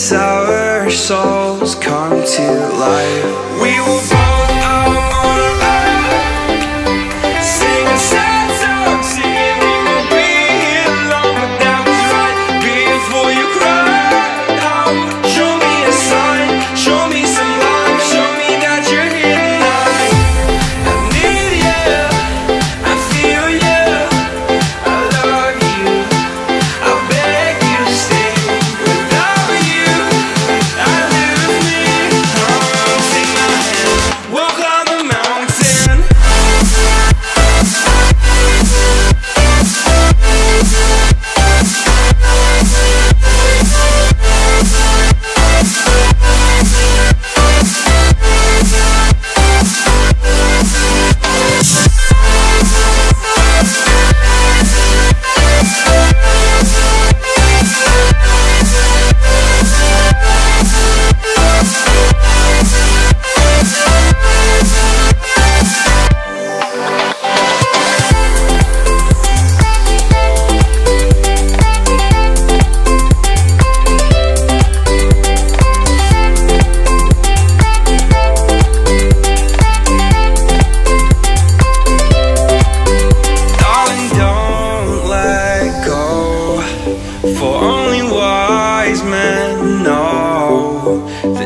as our souls come to life. We will both out on a line, singing sad songs, singing we'll be here long, but that was right before you cried out. Show me a sign, show me some love, show me that you're here tonight. I need you, I feel you, I love you, I beg you to stay.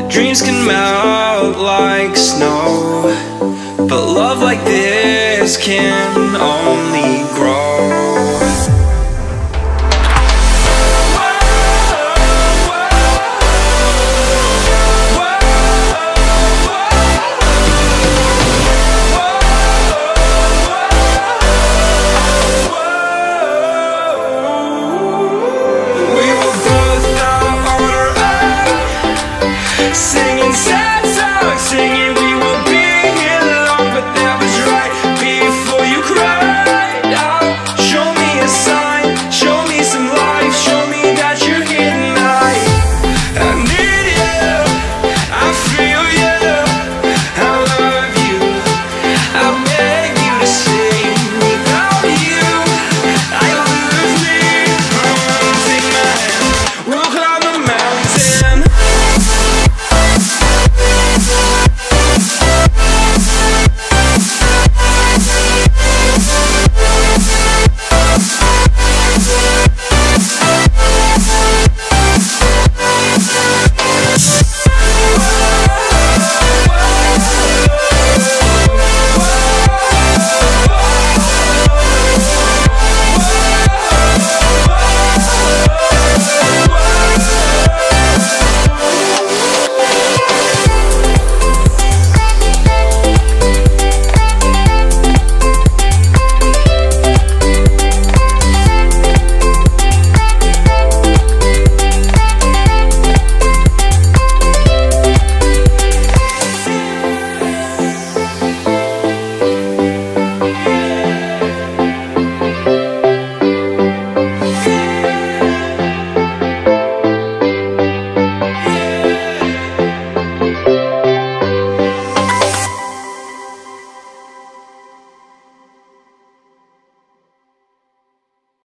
Dreams can melt like snow, but love like this can only grow.